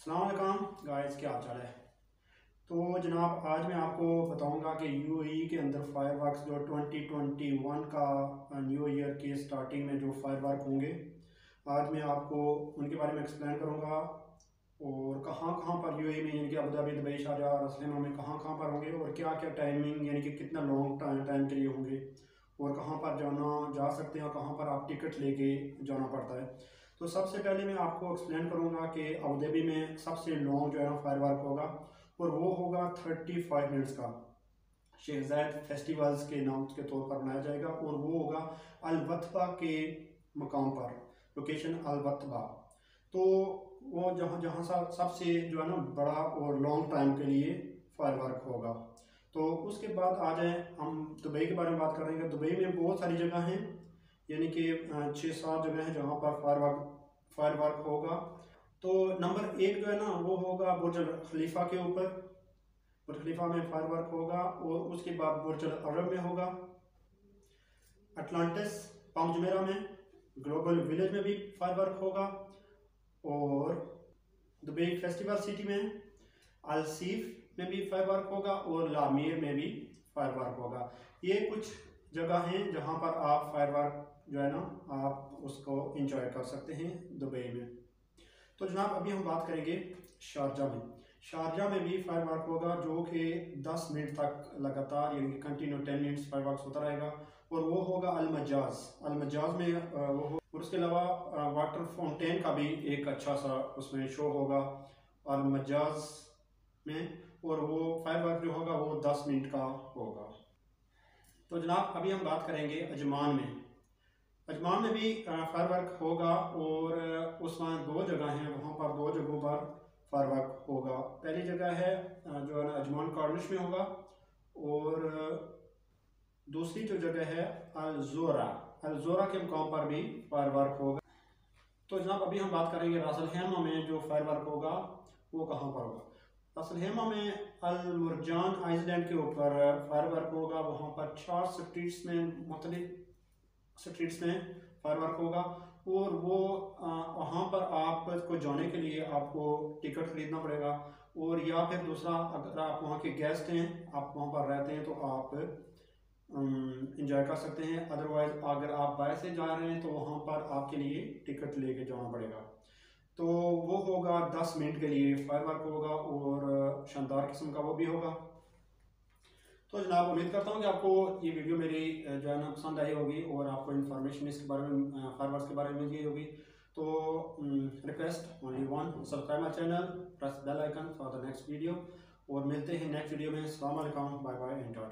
अस्सलाम वालेकुम गाइस, क्या हाल चाल है। तो जनाब आज मैं आपको बताऊंगा कि यूएई के अंदर फायरवर्क्स जो 2021 का न्यू ईयर के स्टार्टिंग में जो फायरवर्क होंगे, आज मैं आपको उनके बारे में एक्सप्लेन करूंगा और कहां कहां पर यूएई में यानी कि अबू धाबी, दुबई, शारजाह और असलम में कहां पर होंगे और क्या क्या टाइमिंग यानी कि कितना लॉन्ग टाइम के लिए होंगे और कहाँ पर जाना जा सकते हैं और कहाँ पर आप टिकट लेके जाना पड़ता है। तो सबसे पहले मैं आपको एक्सप्लेन करूँगा कि अबू धाबी में सबसे लॉन्ग जो है ना फायरवर्क होगा और वो होगा 35 मिनट्स का, शहजाद फेस्टिवल्स के नाम के तौर पर मनाया जाएगा और वो होगा अलवतबा के मकाम पर, लोकेशन अलवतबा। तो वो जहाँ सबसे जो है ना बड़ा और लॉन्ग टाइम के लिए फायरवर्क होगा। तो उसके बाद आ जाए हम दुबई के बारे में बात करेंगे। दुबई में बहुत सारी जगह हैं यानी कि 6-7 जगह हैं जहाँ पर फायरवर्क होगा। तो नंबर 1 जो है ना वो होगा बुर्ज खलीफा के ऊपर, बुर्ज खलीफा में फायरवर्क होगा और उसके बाद बुर्ज अल अरब में होगा, अटलांटिस पाम जुमेरा में, ग्लोबल विलेज में भी फायरवर्क होगा और दुबई फेस्टिवल सिटी में, अल सीफ में भी फायरवर्क होगा और ला मेर में भी फायरवर्क होगा। ये कुछ जगह हैं जहाँ पर आप फायरवर्क जो है ना आप उसको इंजॉय कर सकते हैं दुबई में। तो जनाब अभी हम बात करेंगे शारजाह में। शारजाह में भी फायरवर्क होगा जो कि 10 मिनट तक लगातार यानी कि कंटिन्यू 10 मिनट्स फायरवर्क होता रहेगा और वो होगा अल मजाज। अल मजाज में वो हो और उसके अलावा वाटर फाउंटेन का भी एक अच्छा सा उसमें शो होगा अल मजाज में और वो फायरवर्क जो होगा वो 10 मिनट का होगा। तो जनाब अभी हम बात करेंगे अजमान में। अजमान में भी फायरवर्क होगा और उसमें 2 जगह हैं, वहाँ पर 2 जगहों पर फायरवर्क होगा। पहली जगह है जो है ना अजमान कॉर्निश में होगा और दूसरी जो जगह है अल जोरा, अल जोरा के मुकाम पर भी फायरवर्क होगा। तो जनाब अभी हम बात करेंगे रासलहेमा में जो फायरवर्क होगा वो कहाँ पर होगा। रासलहेमा में अल मरजान आइसलैंड के ऊपर फायरवर्क होगा, वहाँ पर 4 स्ट्रीट्स में मुख्तलिफ स्ट्रीट्स में फायरवर्क होगा और वो वहाँ पर आपको जाने के लिए आपको टिकट खरीदना पड़ेगा और या फिर दूसरा अगर आप वहाँ के गेस्ट हैं, आप वहाँ पर रहते हैं तो आप इंजॉय कर सकते हैं, अदरवाइज़ अगर आप बाहर से जा रहे हैं तो वहाँ पर आपके लिए टिकट लेके जाना पड़ेगा। तो वो होगा 10 मिनट के लिए फायरवर्क होगा और शानदार किस्म का वो भी होगा। तो जनाब उम्मीद करता हूँ कि आपको ये वीडियो मेरी जो है ना पसंद आई होगी और आपको इन्फॉर्मेशन इसके बारे में फायरवर्क के बारे में मिल गई होगी। तो request only one, subscribe my channel, press bell icon for the next video और मिलते हैं नेक्स्ट वीडियो में। अस्सलाम वालेकुम, बाय बाय, एंजॉय।